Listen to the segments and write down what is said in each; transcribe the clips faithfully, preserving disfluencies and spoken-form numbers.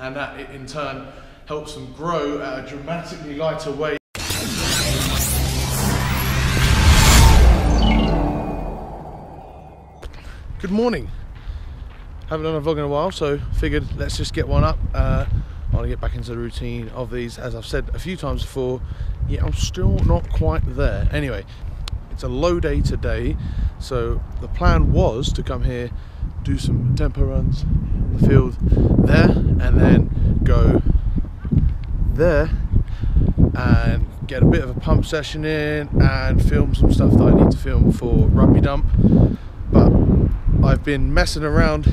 and that in turn helps them grow at a dramatically lighter weight. Good morning. Haven't done a vlog in a while, so figured let's just get one up. Uh, I want to get back into the routine of these, as I've said a few times before. Yeah, I'm still not quite there. Anyway, it's a low day today, so the plan was to come here, do some tempo runs in the field there, and then go there and get a bit of a pump session in and film some stuff that I need to film for Rugby Dump. But I've been messing around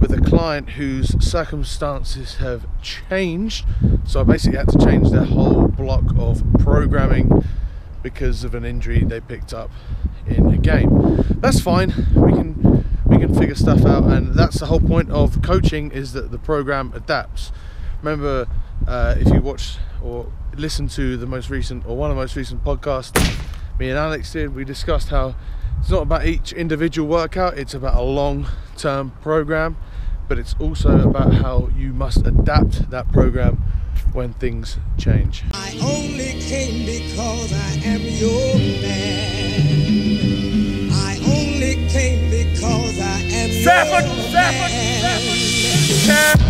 with a client whose circumstances have changed, so I basically had to change their whole block of programming because of an injury they picked up in a game. That's fine, we can we can figure stuff out, and that's the whole point of coaching, is that the program adapts. Remember, uh, if you watch or listen to the most recent or one of the most recent podcasts me and Alex did, we discussed how it's not about each individual workout, it's about a long-term program, but it's also about how you must adapt that program when things change. I only came because I am your man. I only came because I am Stafford, your Stafford, man. Stafford, Stafford.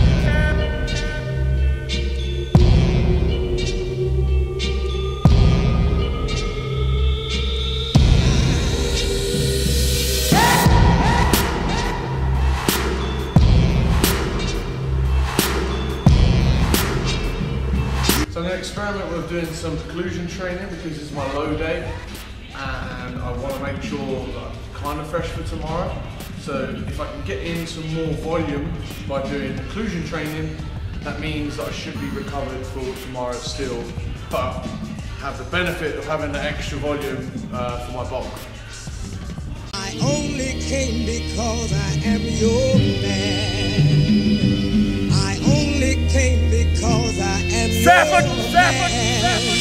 Experiment with doing some collusion training because it's my low day and I want to make sure that I'm kind of fresh for tomorrow. So if I can get in some more volume by doing collusion training, that means that I should be recovered for tomorrow still, but have the benefit of having the extra volume uh, for my bulk. I only came because I am your man. I only came because I am Stafford, your man. Stafford, Stafford, Stafford.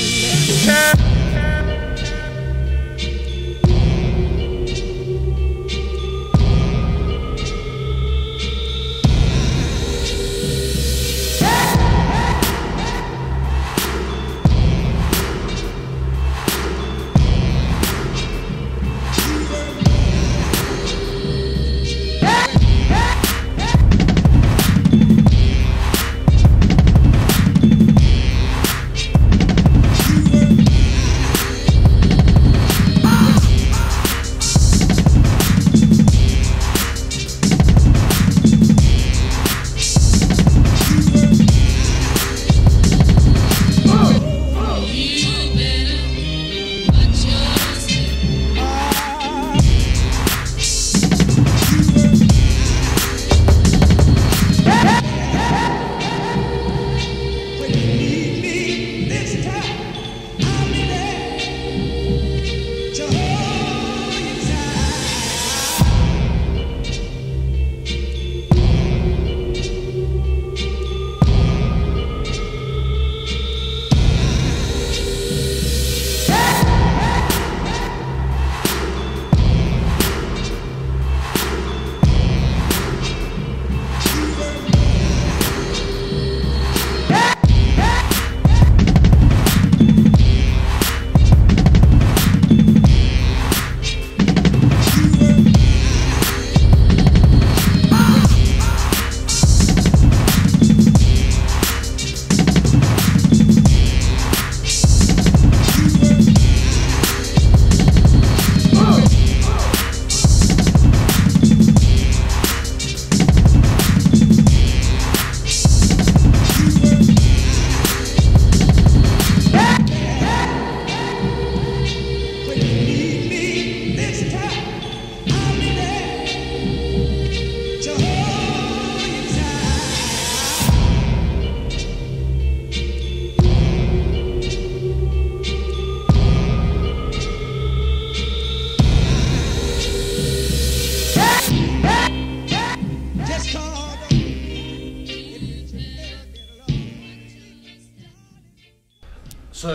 So,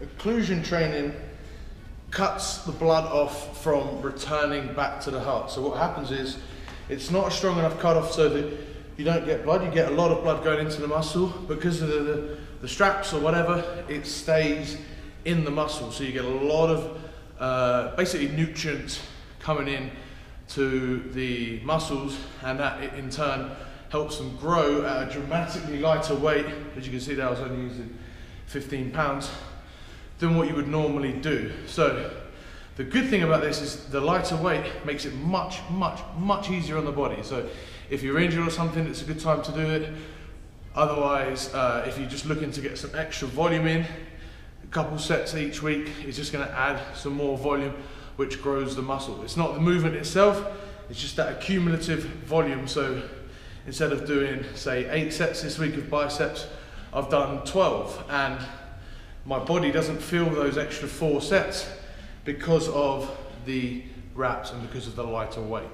occlusion training cuts the blood off from returning back to the heart. So what happens is, it's not a strong enough cut off so that you don't get blood, you get a lot of blood going into the muscle. Because of the, the, the straps or whatever, it stays in the muscle. So you get a lot of uh, basically nutrients coming in to the muscles, and that in turn helps them grow at a dramatically lighter weight. As you can see, that I was only using fifteen pounds than what you would normally do. So the good thing about this is the lighter weight makes it much, much, much easier on the body. So if you're injured or something, it's a good time to do it. Otherwise, uh, if you're just looking to get some extra volume in, a couple sets each week is just going to add some more volume, which grows the muscle. It's not the movement itself, it's just that accumulative volume. So instead of doing, say, eight sets this week of biceps, I've done twelve, and my body doesn't feel those extra four sets because of the wraps and because of the lighter weight.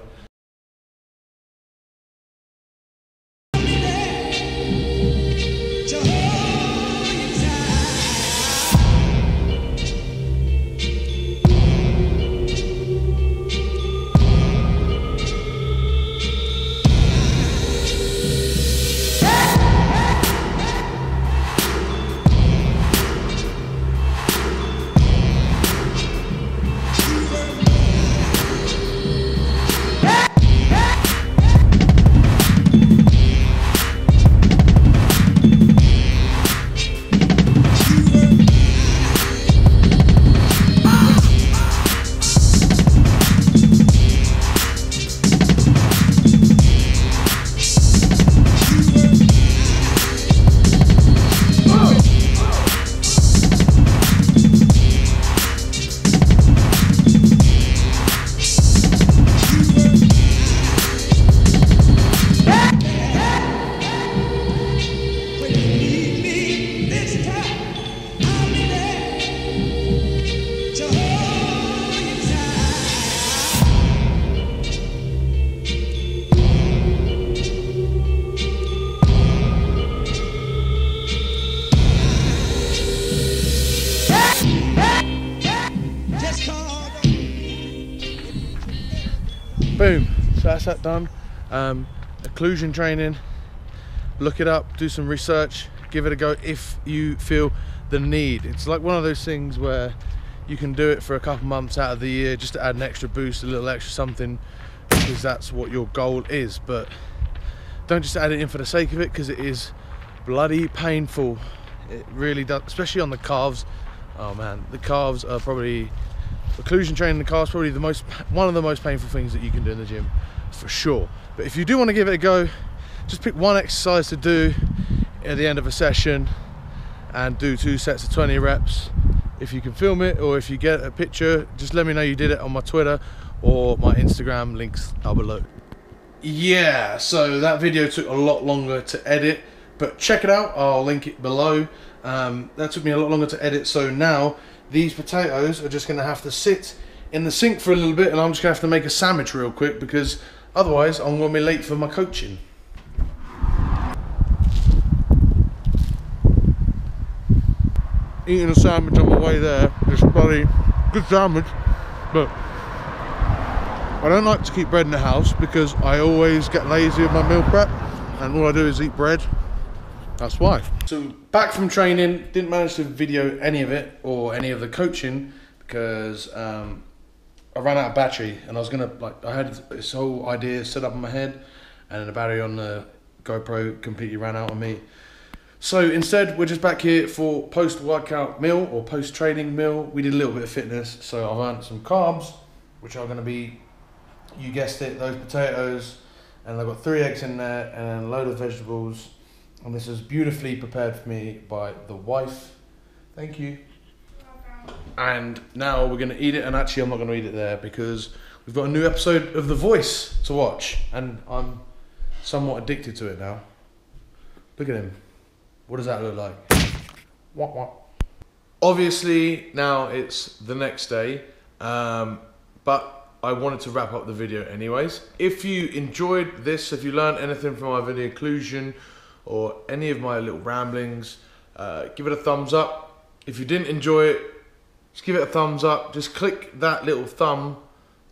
Boom, so that's that done. Um, occlusion training, look it up, do some research, give it a go if you feel the need. It's like one of those things where you can do it for a couple months out of the year just to add an extra boost, a little extra something, because that's what your goal is. But don't just add it in for the sake of it, because it is bloody painful. It really does, especially on the calves. Oh man, the calves are probably, occlusion training in the car is probably the most, one of the most painful things that you can do in the gym, for sure. But if you do want to give it a go, just pick one exercise to do at the end of a session and do two sets of twenty reps. If you can film it, or if you get a picture, just let me know you did it on my Twitter or my Instagram, links down below. Yeah, so that video took a lot longer to edit, but check it out, I'll link it below. Um, that took me a lot longer to edit, so now these potatoes are just going to have to sit in the sink for a little bit, and I'm just going to have to make a sandwich real quick, because otherwise I'm going to be late for my coaching. Eating a sandwich on my way there, it's bloody good sandwich, but I don't like to keep bread in the house because I always get lazy with my meal prep, and all I do is eat bread. That's why. So back from training, didn't manage to video any of it or any of the coaching because um, I ran out of battery, and I was gonna, like, I had this whole idea set up in my head, and the battery on the GoPro completely ran out on me. So instead we're just back here for post-workout meal or post-training meal. We did a little bit of fitness, so I've earned some carbs, which are gonna be, you guessed it, those potatoes, and I've got three eggs in there and a load of vegetables. And this is beautifully prepared for me by the wife. Thank you. And now we're gonna eat it, and actually I'm not gonna eat it there because we've got a new episode of The Voice to watch, and I'm somewhat addicted to it now. Look at him. What does that look like? What, what? Obviously now it's the next day, um, but I wanted to wrap up the video anyways. If you enjoyed this, if you learned anything from my video occlusion, or any of my little ramblings, uh, give it a thumbs up. If you didn't enjoy it, just give it a thumbs up. Just click that little thumb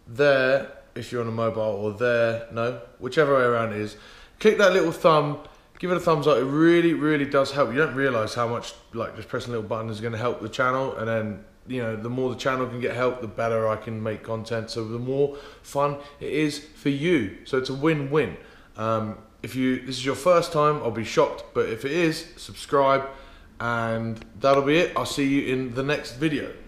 there, if you're on a mobile, or there, no, whichever way around it is. click that little thumb, give it a thumbs up. It really, really does help. You don't realize how much like just pressing a little button is going to help the channel. And then, you know, the more the channel can get help, the better I can make content. So the more fun it is for you. So it's a win-win. Um, if you this is your first time, I'll be shocked. But if it is, subscribe. And that'll be it. I'll see you in the next video.